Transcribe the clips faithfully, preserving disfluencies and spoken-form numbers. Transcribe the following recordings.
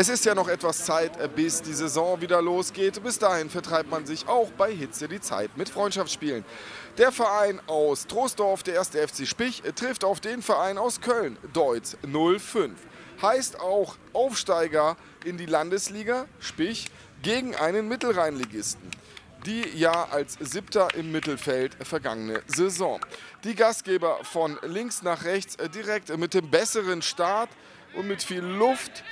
Es ist ja noch etwas Zeit, bis die Saison wieder losgeht. Bis dahin vertreibt man sich auch bei Hitze die Zeit mit Freundschaftsspielen. Der Verein aus Troisdorf, der erste. F C Spich, trifft auf den Verein aus Köln, Deutz null fünf. Heißt auch Aufsteiger in die Landesliga, Spich, gegen einen Mittelrheinligisten. Die ja als Siebter im Mittelfeld vergangene Saison. Die Gastgeber von links nach rechts direkt mit dem besseren Start und mit viel Luft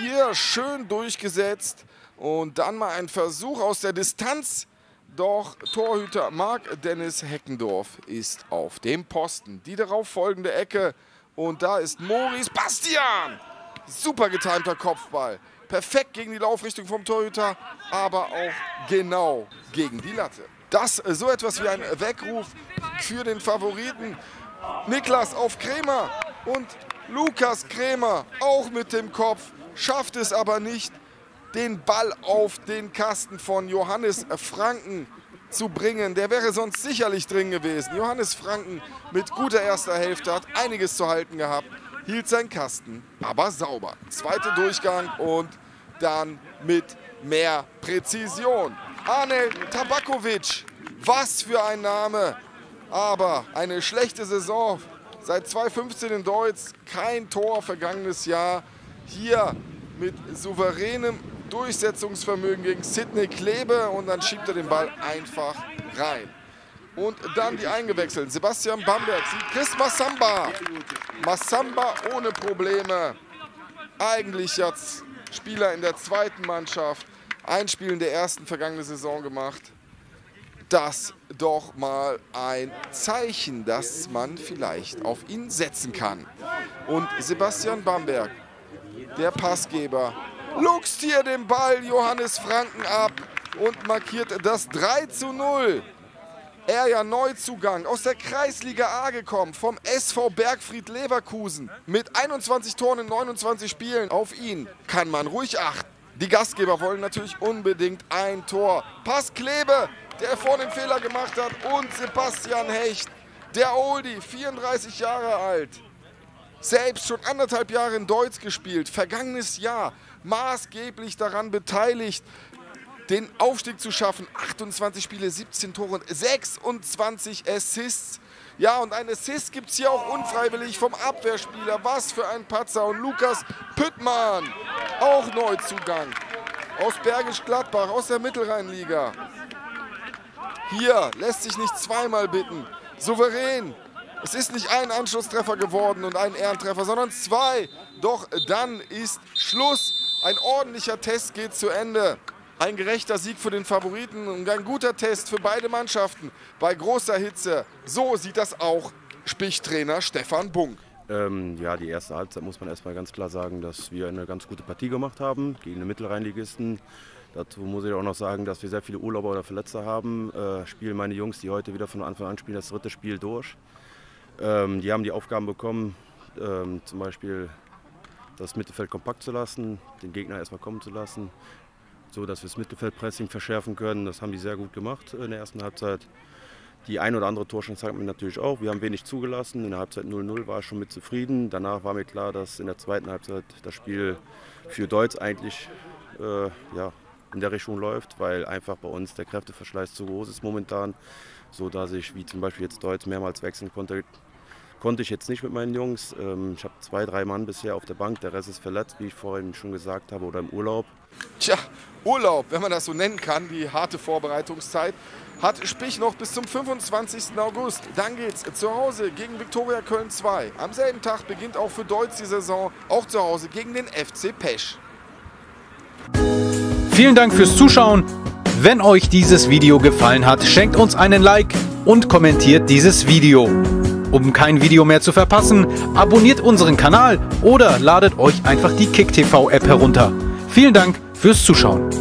hier schön durchgesetzt. Und dann mal ein Versuch aus der Distanz. Doch Torhüter Marc-Dennis Heckendorf ist auf dem Posten. Die darauf folgende Ecke. Und da ist Maurice Bastian. Super getimter Kopfball. Perfekt gegen die Laufrichtung vom Torhüter, aber auch genau gegen die Latte. Das so etwas wie ein Weckruf für den Favoriten. Niklas auf Krämer und Lukas Krämer auch mit dem Kopf, schafft es aber nicht, den Ball auf den Kasten von Johannes Franken zu bringen. Der wäre sonst sicherlich drin gewesen. Johannes Franken mit guter erster Hälfte hat einiges zu halten gehabt. Hielt sein Kasten, aber sauber. Zweiter Durchgang und dann mit mehr Präzision. Arnel Tabakovic, was für ein Name. Aber eine schlechte Saison. Seit zweitausendfünfzehn in Deutz, kein Tor vergangenes Jahr. Hier mit souveränem Durchsetzungsvermögen gegen Sidney Kebe. Und dann schiebt er den Ball einfach rein. Und dann die Eingewechselten. Sebastian Bamberg sieht Chris Massamba. Massamba ohne Probleme. Eigentlich jetzt Spieler in der zweiten Mannschaft. Ein Spiel in der ersten vergangene Saison gemacht. Das doch mal ein Zeichen, dass man vielleicht auf ihn setzen kann. Und Sebastian Bamberg, der Passgeber, luchst hier den Ball Johannes Franken ab und markiert das drei zu null. Er ja Neuzugang, aus der Kreisliga A gekommen, vom S V Bergfried Leverkusen. Mit einundzwanzig Toren in neunundzwanzig Spielen. Auf ihn kann man ruhig achten. Die Gastgeber wollen natürlich unbedingt ein Tor. Pass Kebe, der vor den Fehler gemacht hat. Und Sebastian Hecht, der Oldie, vierunddreißig Jahre alt. Selbst schon anderthalb Jahre in Deutz gespielt. Vergangenes Jahr maßgeblich daran beteiligt, den Aufstieg zu schaffen. achtundzwanzig Spiele, siebzehn Tore, sechsundzwanzig Assists. Ja, und ein Assist gibt es hier auch unfreiwillig vom Abwehrspieler. Was für ein Patzer. Und Lukas Püttmann, auch Neuzugang aus Bergisch Gladbach, aus der Mittelrheinliga. Hier lässt sich nicht zweimal bitten. Souverän. Es ist nicht ein Anschlusstreffer geworden und ein Ehrentreffer, sondern zwei. Doch dann ist Schluss. Ein ordentlicher Test geht zu Ende. Ein gerechter Sieg für den Favoriten und ein guter Test für beide Mannschaften bei großer Hitze. So sieht das auch Spich-Trainer Stefan Bung. Ähm, ja, die erste Halbzeit muss man erstmal ganz klar sagen, dass wir eine ganz gute Partie gemacht haben gegen den Mittelrheinligisten. Dazu muss ich auch noch sagen, dass wir sehr viele Urlauber oder Verletzte haben. Äh, spielen meine Jungs, die heute wieder von Anfang an spielen, das dritte Spiel durch. Ähm, die haben die Aufgaben bekommen, ähm, zum Beispiel das Mittelfeld kompakt zu lassen, den Gegner erstmal kommen zu lassen. So, dass wir das Mittelfeldpressing verschärfen können. Das haben die sehr gut gemacht in der ersten Halbzeit. Die ein oder andere Torschance hatten wir natürlich auch. Wir haben wenig zugelassen. In der Halbzeit null null war ich schon mit zufrieden. Danach war mir klar, dass in der zweiten Halbzeit das Spiel für Deutz eigentlich äh, ja, in der Richtung läuft, weil einfach bei uns der Kräfteverschleiß zu groß ist momentan. So dass ich, wie zum Beispiel jetzt Deutz, mehrmals wechseln konnte, konnte ich jetzt nicht mit meinen Jungs. Ähm, ich habe zwei, drei Mann bisher auf der Bank. Der Rest ist verletzt, wie ich vorhin schon gesagt habe, oder im Urlaub. Tja, Urlaub, wenn man das so nennen kann, die harte Vorbereitungszeit, hat Spich noch bis zum fünfundzwanzigsten August. Dann geht's zu Hause gegen Viktoria Köln zwei. Am selben Tag beginnt auch für Deutz die Saison, auch zu Hause gegen den F C Pesch. Vielen Dank fürs Zuschauen. Wenn euch dieses Video gefallen hat, schenkt uns einen Like und kommentiert dieses Video. Um kein Video mehr zu verpassen, abonniert unseren Kanal oder ladet euch einfach die Kick T V App herunter. Vielen Dank fürs Zuschauen.